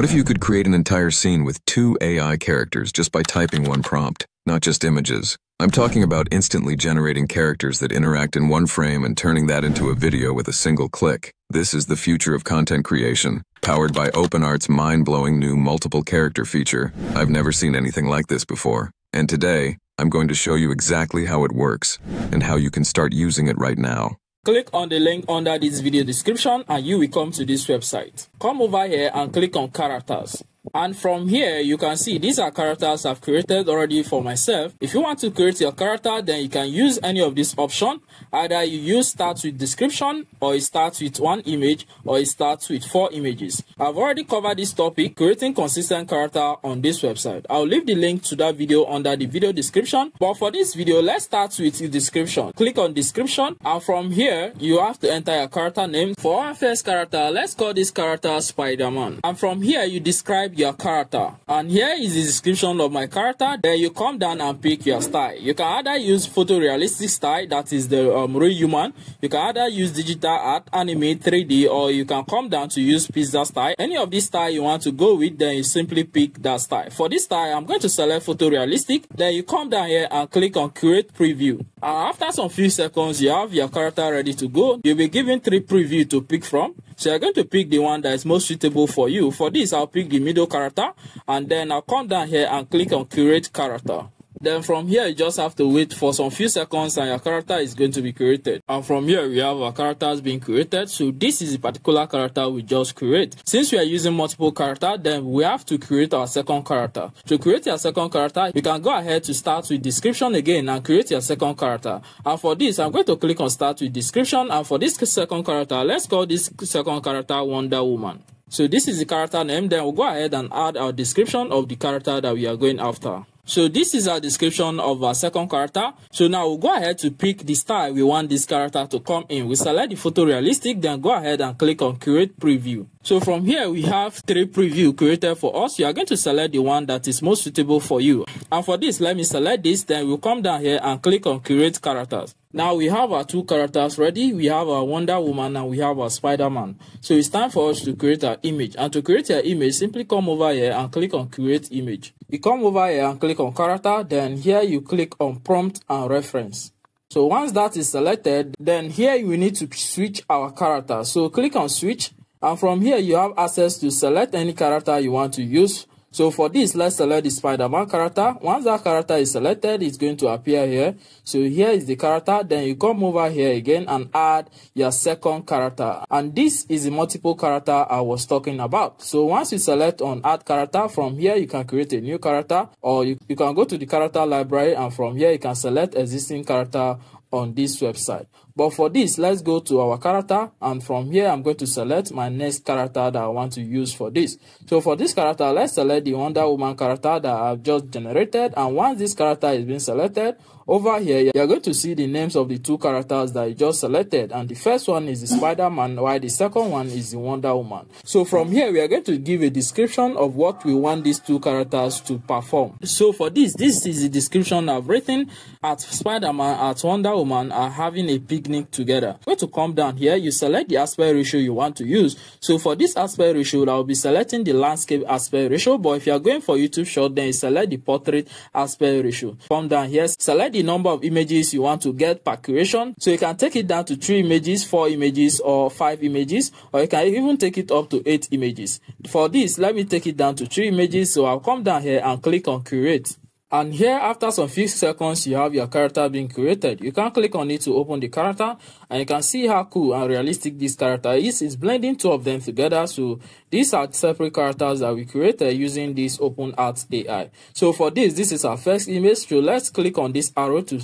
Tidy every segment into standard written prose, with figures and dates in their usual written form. What if you could create an entire scene with 2 AI characters just by typing one prompt, not just images? I'm talking about instantly generating characters that interact in one frame and turning that into a video with a single click. This is the future of content creation, powered by OpenArt's mind-blowing new multiple character feature. I've never seen anything like this before. And today, I'm going to show you exactly how it works and how you can start using it right now. Click on the link under this video description and you will come to this website. Come over here and click on characters. And from here, you can see these are characters I've created already for myself. If you want to create your character, then you can use any of this option. Either you use start with description, or it starts with 1 image, or it starts with 4 images. I've already covered this topic, creating consistent character, on this website. I'll leave the link to that video under the video description. But for this video, let's start with the description. Click on description, and from here, you have to enter your character name. For our first character, let's call this character Spider-Man. And from here, you describe your character, and here is the description of my character. Then you come down and pick your style. You can either use photorealistic style, that is the real human. You can either use digital art, anime, 3D, or you can come down to use pizza style. Any of this style you want to go with, then you simply pick that style. For this style, I'm going to select photorealistic. Then you come down here and click on create preview. After some few seconds, you have your character ready to go. You'll be given 3 previews to pick from. So you're going to pick the one that is most suitable for you. For this, I'll pick the middle character, and then I'll come down here and click on create character. Then from here, you just have to wait for some few seconds and your character is going to be created. And from here, we have our characters being created. So this is the particular character we just create. Since we are using multiple characters, then we have to create our second character. To create your second character, you can go ahead to start with description again and create your second character. And for this, I'm going to click on start with description. And for this second character, let's call this second character Wonder Woman. So this is the character name. Then we'll go ahead and add our description of the character that we are going after. So this is our description of our second character. So now we'll go ahead to pick the style we want this character to come in. We select the photorealistic, then go ahead and click on create preview. So from here, we have 3 previews created for us. You are going to select the one that is most suitable for you. And for this, let me select this, then we'll come down here and click on create characters. Now we have our 2 characters ready. We have our Wonder Woman and we have our Spider-Man. So it's time for us to create our image. And to create your image, simply come over here and click on create image. You come over here and click on character, then here you click on prompt and reference. So once that is selected, then here we need to switch our character. So click on switch, and from here you have access to select any character you want to use. So for this, let's select the Spider-Man character. Once that character is selected, it's going to appear here. So here is the character. Then you come over here again and add your second character. And this is the multiple character I was talking about. So once you select on add character, from here you can create a new character, or you can go to the character library, and from here you can select existing character on this website. But for this, let's go to our character, and from here I'm going to select my next character that I want to use for this. So for this character, let's select the Wonder Woman character that I've just generated. And once this character is being selected, over here you're going to see the names of the 2 characters that you just selected. And the first one is the Spider-Man, while the second one is the Wonder Woman. So from here we are going to give a description of what we want these 2 characters to perform. So for this is the description I've written. At Spider-Man, at Wonder Woman are having a picnic together. Going to come down here, you select the aspect ratio you want to use. So for this aspect ratio, I'll be selecting the landscape aspect ratio, but if you are going for YouTube short, then you select the portrait aspect ratio. Come down here, select the number of images you want to get per creation. So you can take it down to 3 images, 4 images, or 5 images, or you can even take it up to 8 images. For this, let me take it down to 3 images. So I'll come down here and click on create. And here, after some few seconds, you have your character being created. You can click on it to open the character, and you can see how cool and realistic this character is. It's blending 2 of them together. So these are separate characters that we created using this OpenArt AI. So for this is our first image. So let's click on this arrow to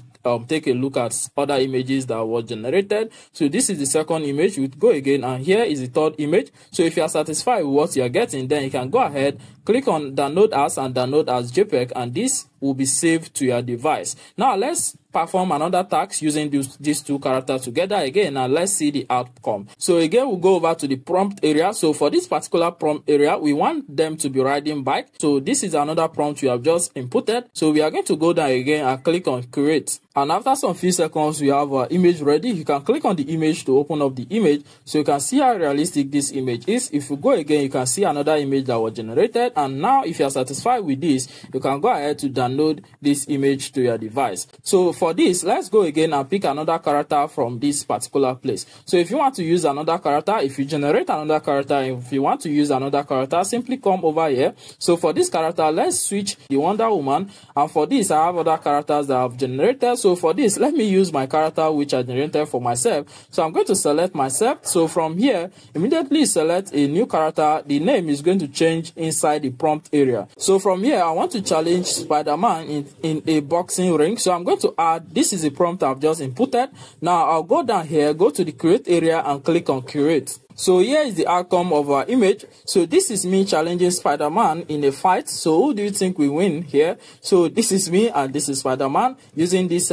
take a look at other images that were generated. So this is the second image. We go again, and here is the 3rd image. So if you are satisfied with what you are getting, then you can go ahead, click on download as and download as JPEG, and this will be saved to your device. Now let's perform another task using these two characters together again, and let's see the outcome. So again, we'll go over to the prompt area. So for this particular prompt area, we want them to be riding bike. So this is another prompt we have just inputted. So we are going to go down again and click on create. And after some few seconds, we have our image ready. You can click on the image to open up the image. So you can see how realistic this image is. If you go again, you can see another image that was generated. And now if you are satisfied with this, you can go ahead to download this image to your device. So for this, let's go again and pick another character from this particular place. So if you want to use another character, if you generate another character, if you want to use another character, simply come over here. So for this character, let's switch the Wonder Woman. And for this, I have other characters that I've generated. So for this, let me use my character which I generated for myself. So I'm going to select myself. So from here, immediately select a new character. The name is going to change inside the prompt area. So from here, I want to challenge Spider-Man in a boxing ring. So I'm going to add, this is a prompt I've just inputted. Now I'll go down here, go to the create area and click on create. So here is the outcome of our image. So this is me challenging Spider-Man in a fight. So who do you think will win here? So this is me and this is Spider-Man using this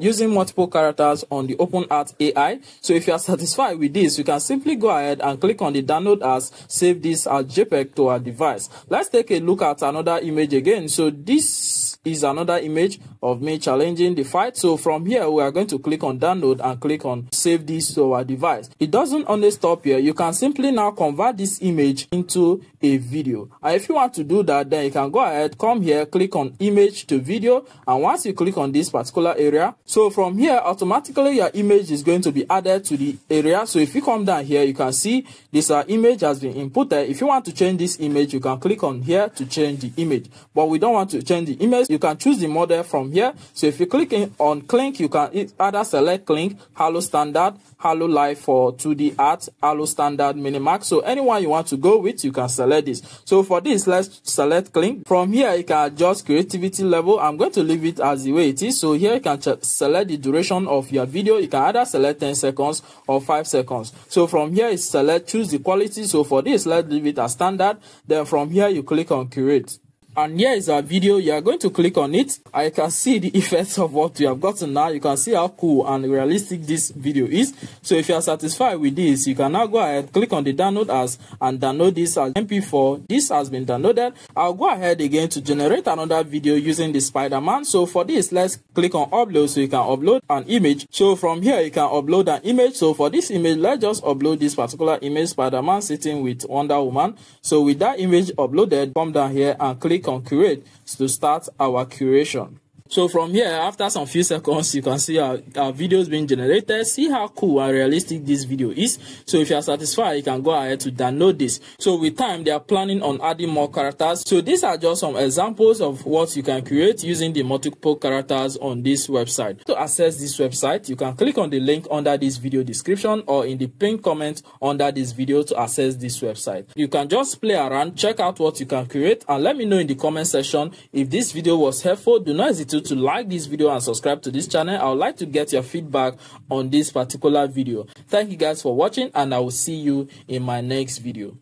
using multiple characters on the OpenArt AI. So if you are satisfied with this, you can simply go ahead and click on the download as, save this as JPEG to our device. Let's take a look at another image again. So this is another image of me challenging the fight. So from here, we are going to click on download and click on save this to our device. It doesn't only stop here. You can simply now convert this image into a video, and if you want to do that, then you can go ahead, come here, click on image to video, and once you click on this particular area, so from here automatically your image is going to be added to the area. So if you come down here, you can see this image has been inputted. If you want to change this image, you can click on here to change the image, but we don't want to change the image. You can choose the model from here. So if you click on Clink, you can either select Clink, Halo Standard, Halo Live for 2D art, Halo Standard Minimax. So anyone you want to go with, you can select this. So for this, let's select Clink. From here, you can adjust creativity level. I'm going to leave it as the way it is. So here you can select the duration of your video. You can either select 10 seconds or 5 seconds. So from here, it's select, choose the quality. So for this, let's leave it as standard. Then from here, you click on create. And here is our video. You are going to click on it. I can see the effects of what you have gotten now. You can see how cool and realistic this video is. So if you are satisfied with this, you can now go ahead, click on the download as, and download this as MP4. This has been downloaded. I'll go ahead again to generate another video using the Spider-Man. So for this, let's click on upload so you can upload an image. So from here, you can upload an image. So for this image, let's just upload this particular image, Spider-Man sitting with Wonder Woman. So with that image uploaded, come down here and click on create to start our curation. So from here, after some few seconds, you can see our videos being generated. See how cool and realistic this video is. So if you are satisfied, you can go ahead to download this. So with time, they are planning on adding more characters. So these are just some examples of what you can create using the multiple characters on this website. To access this website, you can click on the link under this video description or in the pinned comment under this video to access this website. You can just play around, check out what you can create, and let me know in the comment section if this video was helpful. Do not hesitate to like this video and subscribe to this channel. I would like to get your feedback on this particular video. Thank you guys for watching, and I will see you in my next video.